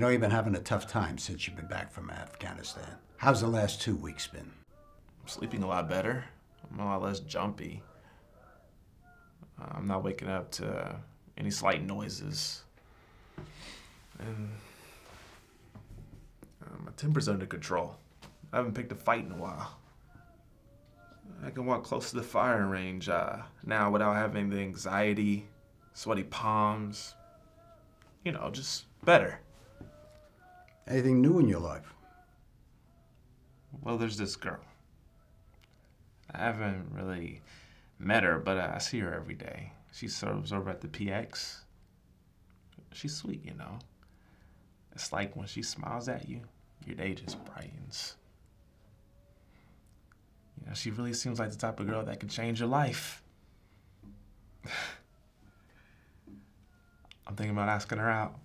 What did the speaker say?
I know you've been having a tough time since you've been back from Afghanistan. How's the last 2 weeks been? I'm sleeping a lot better. I'm a lot less jumpy. I'm not waking up to any slight noises. And my temper's under control. I haven't picked a fight in a while. I can walk close to the firing range now without having the anxiety, sweaty palms. You know, just better. Anything new in your life? Well, there's this girl. I haven't really met her, but I see her every day. She serves over at the PX. She's sweet, you know. It's like when she smiles at you, your day just brightens. You know, she really seems like the type of girl that can change your life. I'm thinking about asking her out.